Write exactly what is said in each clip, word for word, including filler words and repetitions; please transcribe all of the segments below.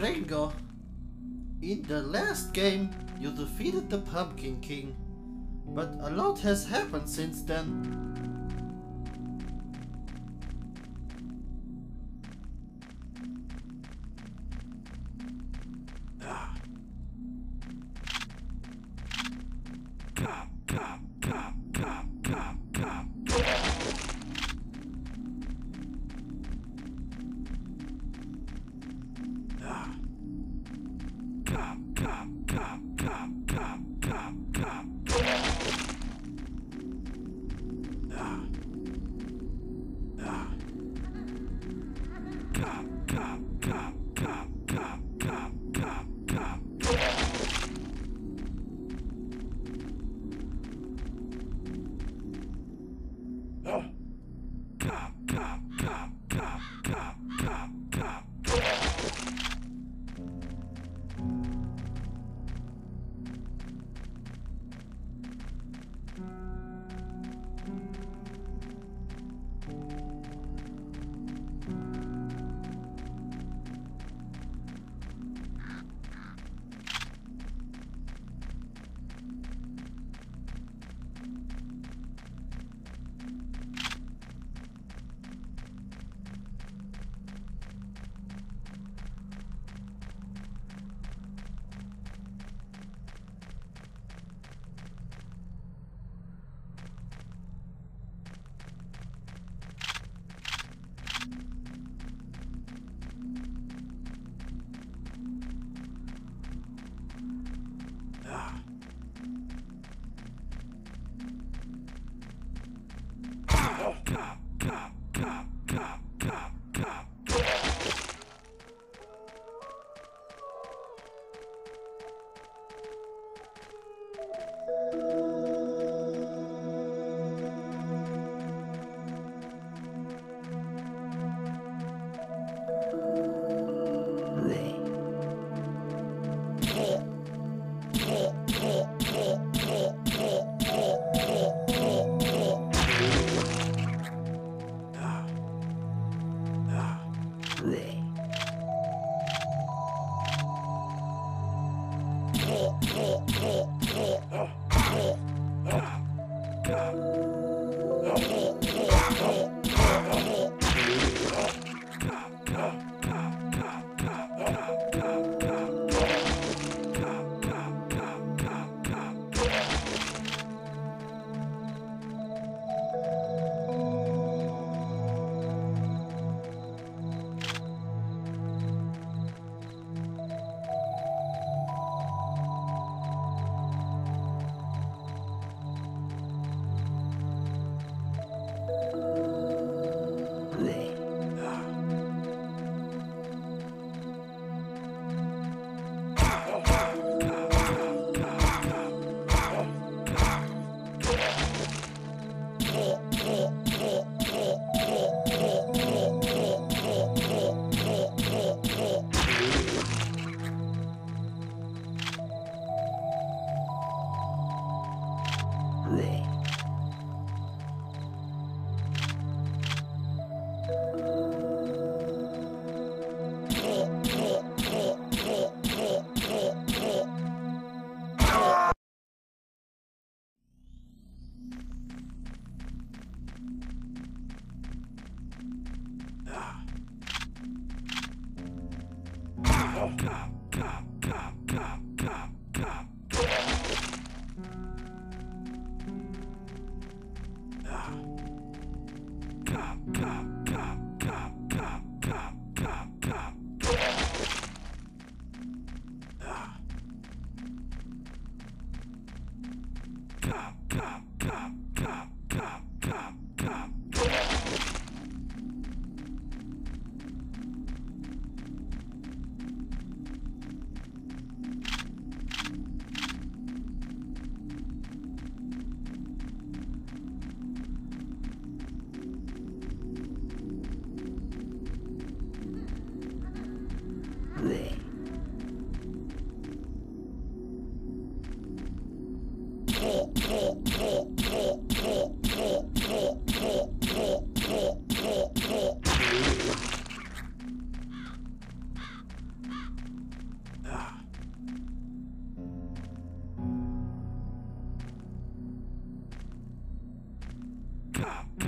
Gregor. In the last game, you defeated the Pumpkin King, but a lot has happened since then.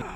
Oh,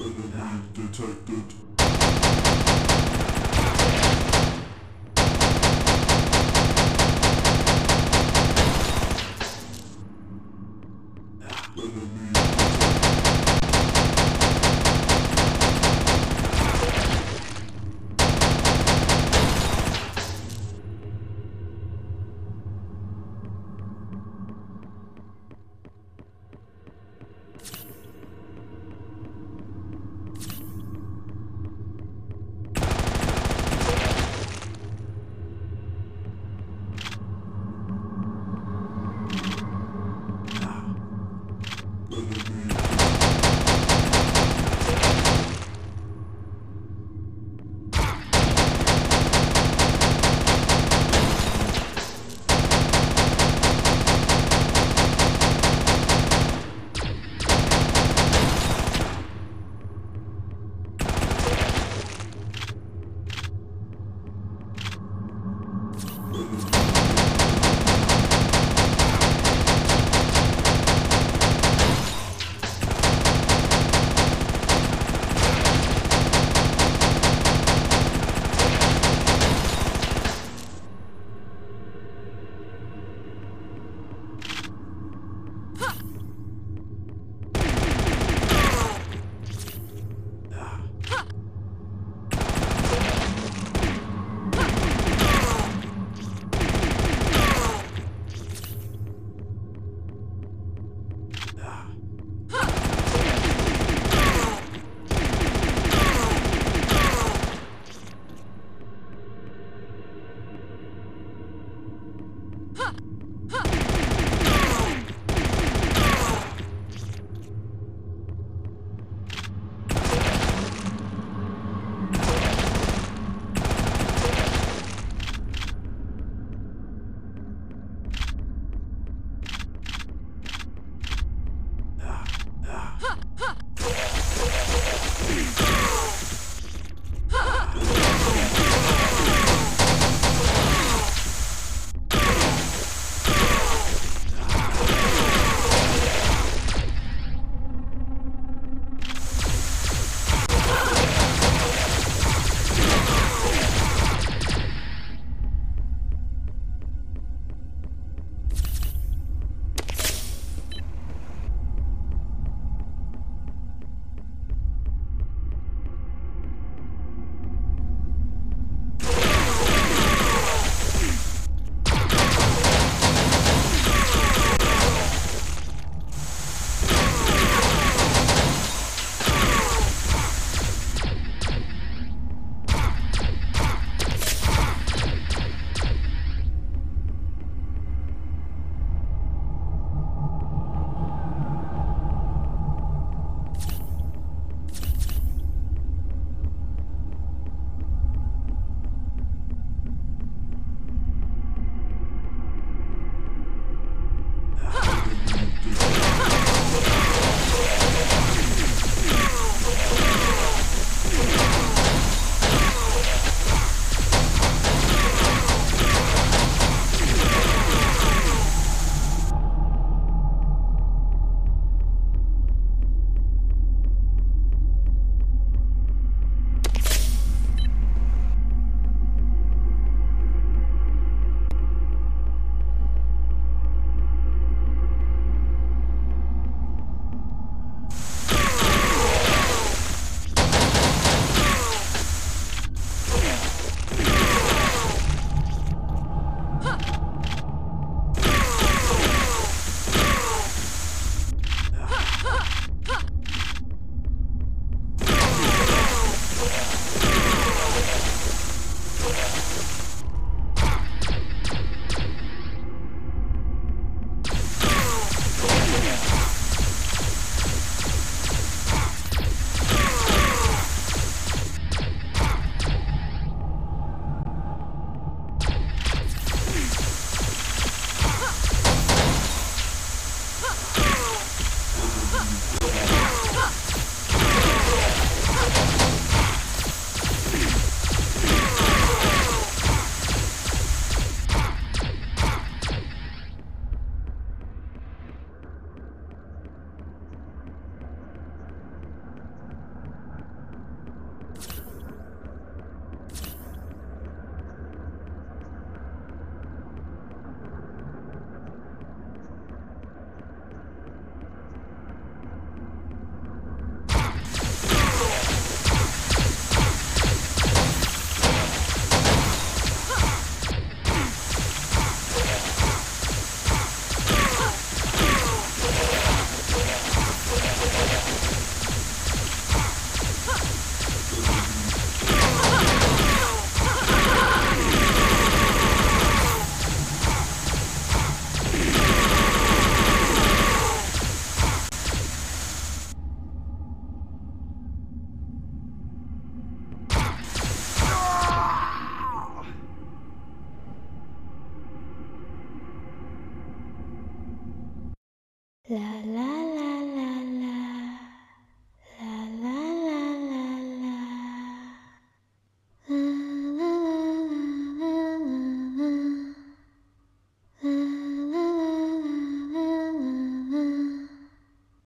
Enemy detected. Enemy